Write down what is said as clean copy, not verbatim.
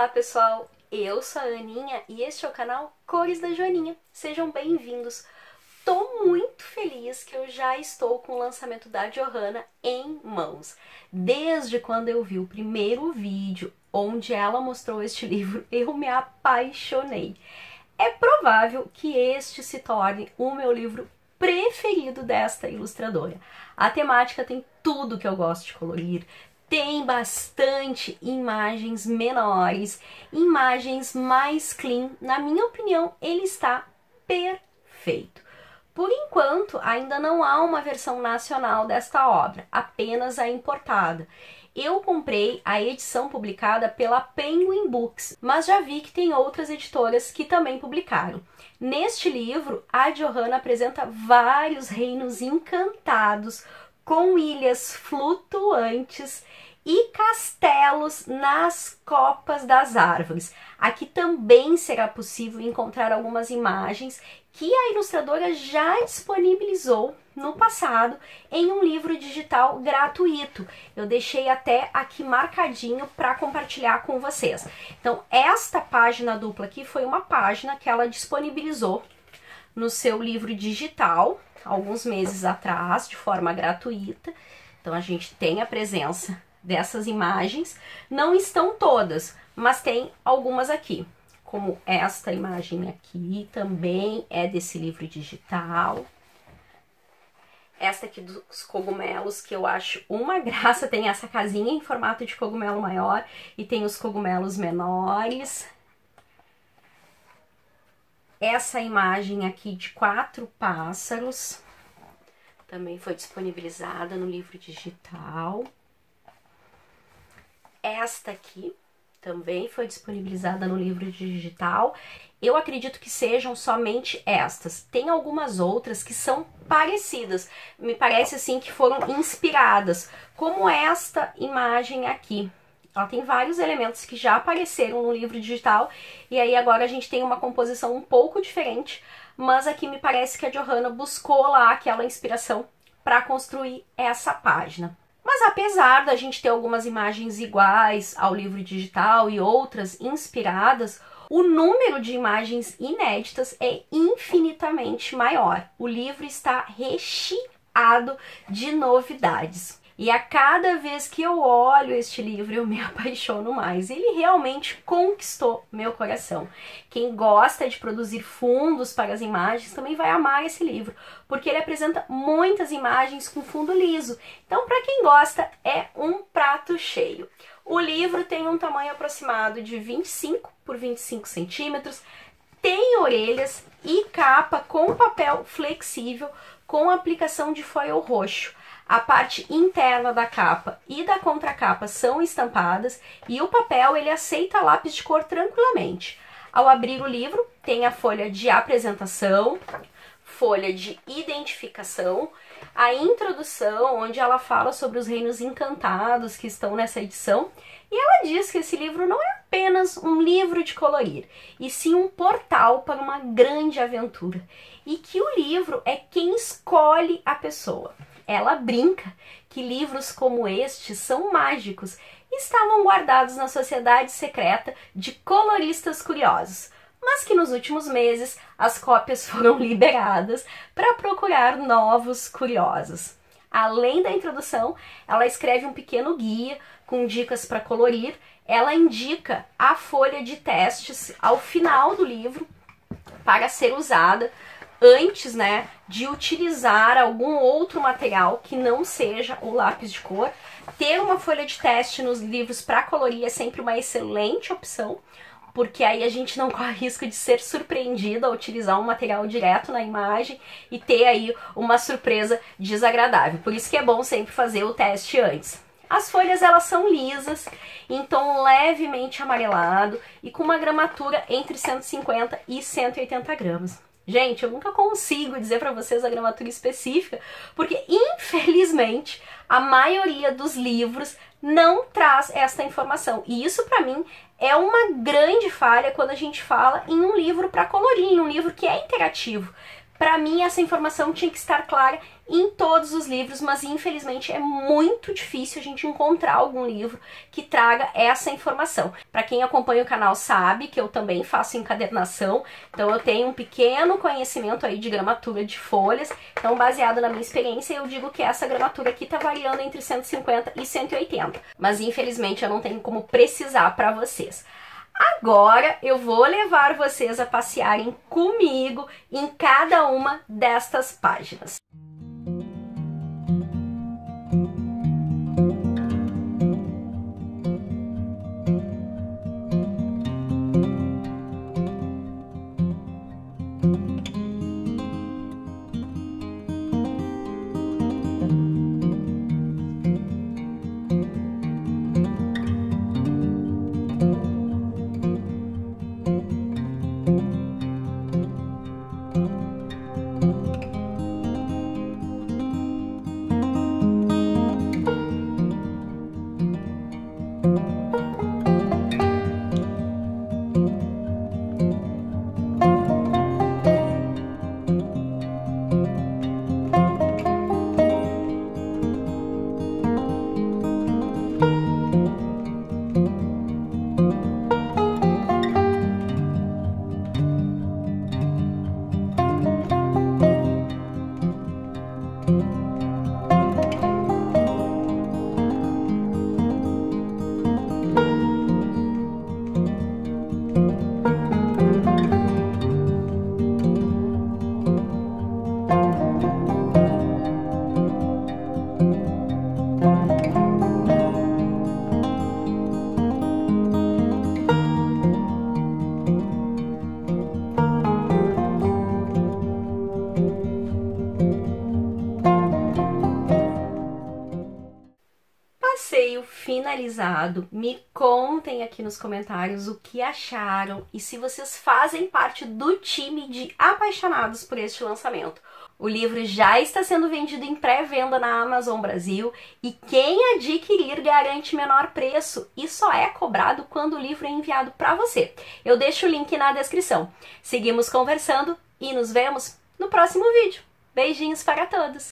Olá pessoal, eu sou a Aninha e este é o canal Cores da Joaninha. Sejam bem-vindos! Tô muito feliz que eu já estou com o lançamento da Johanna em mãos. Desde quando eu vi o primeiro vídeo onde ela mostrou este livro, eu me apaixonei. É provável que este se torne o meu livro preferido desta ilustradora. A temática tem tudo que eu gosto de colorir, tem bastante imagens menores, imagens mais clean. Na minha opinião, ele está perfeito. Por enquanto, ainda não há uma versão nacional desta obra, apenas a importada. Eu comprei a edição publicada pela Penguin Books, mas já vi que tem outras editoras que também publicaram. Neste livro, a Johanna apresenta vários reinos encantados, com ilhas flutuantes e castelos nas copas das árvores. Aqui também será possível encontrar algumas imagens que a ilustradora já disponibilizou no passado em um livro digital gratuito. Eu deixei até aqui marcadinho para compartilhar com vocês. Então, esta página dupla aqui foi uma página que ela disponibilizou no seu livro digital alguns meses atrás, de forma gratuita. Então a gente tem a presença dessas imagens, não estão todas, mas tem algumas aqui, como esta imagem aqui, também é desse livro digital. Esta aqui dos cogumelos, que eu acho uma graça, tem essa casinha em formato de cogumelo maior e tem os cogumelos menores. Essa imagem aqui de 4 pássaros também foi disponibilizada no livro digital. Esta aqui também foi disponibilizada no livro digital. Eu acredito que sejam somente estas. Tem algumas outras que são parecidas. Me parece assim que foram inspiradas, como esta imagem aqui. Ela tem vários elementos que já apareceram no livro digital, e aí agora a gente tem uma composição um pouco diferente, mas aqui me parece que a Johanna buscou lá aquela inspiração para construir essa página. Mas apesar da gente ter algumas imagens iguais ao livro digital e outras inspiradas, o número de imagens inéditas é infinitamente maior. O livro está recheado de novidades. E a cada vez que eu olho este livro, eu me apaixono mais. Ele realmente conquistou meu coração. Quem gosta de produzir fundos para as imagens também vai amar esse livro, porque ele apresenta muitas imagens com fundo liso. Então, para quem gosta, é um prato cheio. O livro tem um tamanho aproximado de 25 por 25 centímetros, tem orelhas e capa com papel flexível com aplicação de foil roxo. A parte interna da capa e da contracapa são estampadas e o papel ele aceita lápis de cor tranquilamente. Ao abrir o livro, tem a folha de apresentação, folha de identificação, a introdução, onde ela fala sobre os reinos encantados que estão nessa edição, e ela diz que esse livro não é apenas um livro de colorir, e sim um portal para uma grande aventura, e que o livro é quem escolhe a pessoa. Ela brinca que livros como este são mágicos e estavam guardados na sociedade secreta de coloristas curiosos, mas que nos últimos meses as cópias foram liberadas para procurar novos curiosos. Além da introdução, ela escreve um pequeno guia com dicas para colorir, ela indica a folha de testes ao final do livro para ser usada antes, né, de utilizar algum outro material que não seja o lápis de cor. Ter uma folha de teste nos livros para colorir é sempre uma excelente opção, porque aí a gente não corre risco de ser surpreendido ao utilizar um material direto na imagem e ter aí uma surpresa desagradável. Por isso que é bom sempre fazer o teste antes. As folhas elas são lisas, em tom levemente amarelado e com uma gramatura entre 150 e 180 gramas. Gente, eu nunca consigo dizer para vocês a gramatura específica, porque infelizmente a maioria dos livros não traz esta informação. E isso para mim é uma grande falha quando a gente fala em um livro para colorir, em um livro que é interativo. Para mim, essa informação tinha que estar clara em todos os livros, mas infelizmente é muito difícil a gente encontrar algum livro que traga essa informação. Para quem acompanha o canal sabe que eu também faço encadernação, então eu tenho um pequeno conhecimento aí de gramatura de folhas, então baseado na minha experiência eu digo que essa gramatura aqui tá variando entre 150 e 180, mas infelizmente eu não tenho como precisar para vocês. Agora eu vou levar vocês a passearem comigo em cada uma destas páginas. Finalizado, me contem aqui nos comentários o que acharam e se vocês fazem parte do time de apaixonados por este lançamento. O livro já está sendo vendido em pré-venda na Amazon Brasil e quem adquirir garante menor preço e só é cobrado quando o livro é enviado para você. Eu deixo o link na descrição. Seguimos conversando e nos vemos no próximo vídeo. Beijinhos para todos!